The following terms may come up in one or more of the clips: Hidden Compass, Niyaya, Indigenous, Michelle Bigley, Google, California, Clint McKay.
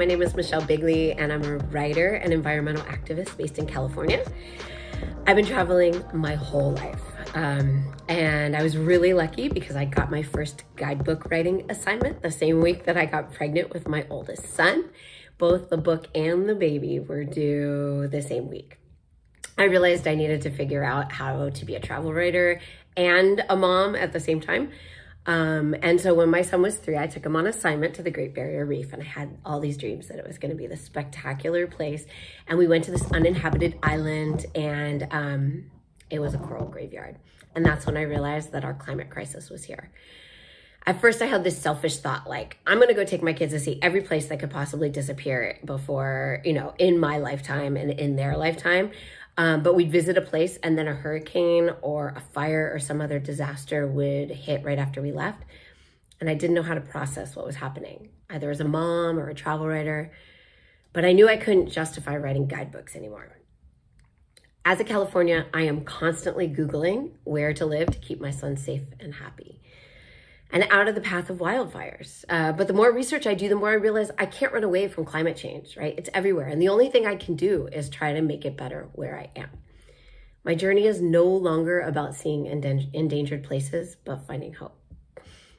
my name is Michelle Bigley, and I'm a writer and environmental activist based in California. I've been traveling my whole life, and I was really lucky because I got my first guidebook writing assignment the same week that I got pregnant with my oldest son. Both the book and the baby were due the same week. I realized I needed to figure out how to be a travel writer and a mom at the same time. And so when my son was 3, I took him on assignment to the Great Barrier Reef, and I had all these dreams that it was going to be this spectacular place. And we went to this uninhabited island, and it was a coral graveyard. And that's when I realized that our climate crisis was here. At first, I had this selfish thought, like, I'm going to go take my kids to see every place that could possibly disappear before, you know, in my lifetime and in their lifetime. But we'd visit a place and then a hurricane or a fire or some other disaster would hit right after we left. And I didn't know how to process what was happening, either as a mom or a travel writer. But I knew I couldn't justify writing guidebooks anymore. As a California, I am constantly Googling where to live to keep my son safe and happy and out of the path of wildfires. But the more research I do, the more I realize I can't run away from climate change, right? It's everywhere. And the only thing I can do is try to make it better where I am. My journey is no longer about seeing endangered places, but finding hope.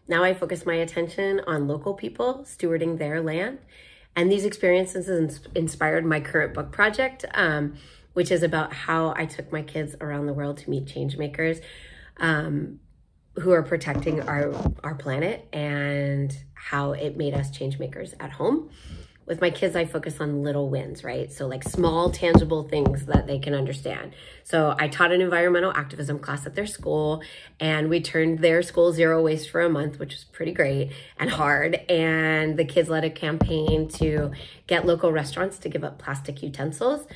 Now I focus my attention on local people stewarding their land. And these experiences inspired my current book project, which is about how I took my kids around the world to meet change makers, who are protecting our planet, and how it made us change makers at home. With my kids, I focus on little wins, right? So like small, tangible things that they can understand. So I taught an environmental activism class at their school, and we turned their school zero waste for a month, which was pretty great and hard. And the kids led a campaign to get local restaurants to give up plastic utensils.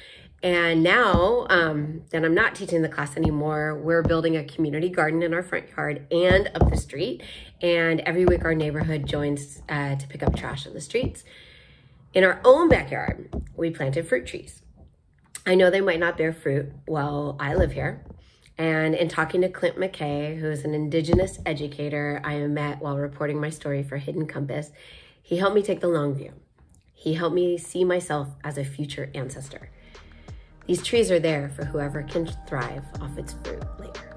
And now that I'm not teaching the class anymore, we're building a community garden in our front yard and up the street. And every week our neighborhood joins to pick up trash in the streets. In our own backyard, we planted fruit trees. I know they might not bear fruit while I live here. And in talking to Clint McKay, who is an Indigenous educator I met while reporting my story for Hidden Compass, he helped me take the long view. He helped me see myself as a future ancestor. These trees are there for whoever can thrive off its fruit later.